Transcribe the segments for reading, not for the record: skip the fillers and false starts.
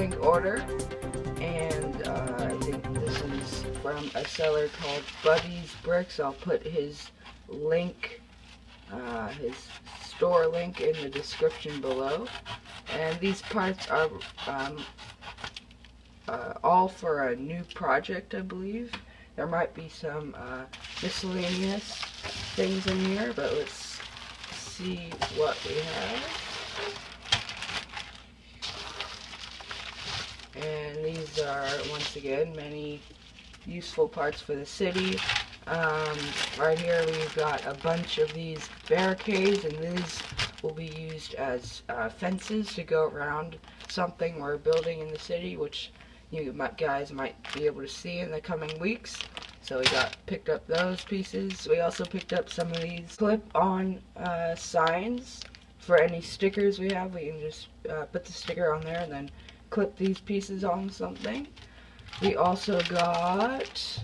Bricklink order, and I think this is from a seller called Buddy's Bricks. I'll put his link, his store link, in the description below. And these parts are all for a new project, I believe. There might be some miscellaneous things in here, but let's see what we have. And these are, once again, many useful parts for the city. Right here we've got a bunch of these barricades, and these will be used as fences to go around something we're building in the city, which you guys might be able to see in the coming weeks. So we picked up those pieces. We also picked up some of these clip-on signs. For any stickers we have, we can just put the sticker on there and then clip these pieces on something. We also got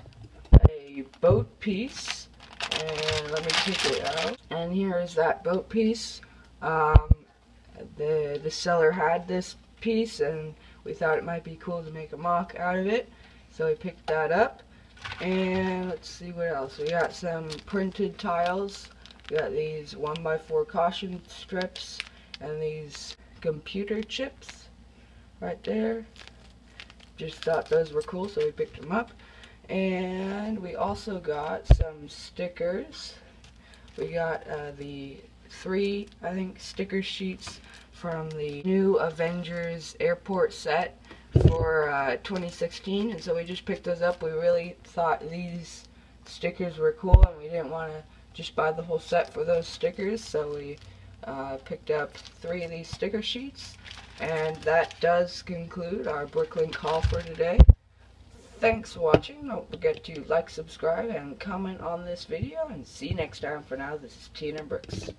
a boat piece, and let me take it out. And here is that boat piece. The seller had this piece, and we thought it might be cool to make a mock out of it, so we picked that up. And let's see what else. We got some printed tiles. We got these 1x4 caution strips and these computer chips right there. Just thought those were cool, so we picked them up. And we also got some stickers. We got the 3, I think, sticker sheets from the new Avengers airport set for 2016, and so we just picked those up. We really thought these stickers were cool, and we didn't want to just buy the whole set for those stickers, so we picked up 3 of these sticker sheets. And that does conclude our Bricklink haul for today. Thanks for watching. Don't forget to like, subscribe, and comment on this video, and see you next time. For now, this is TandM Bricks.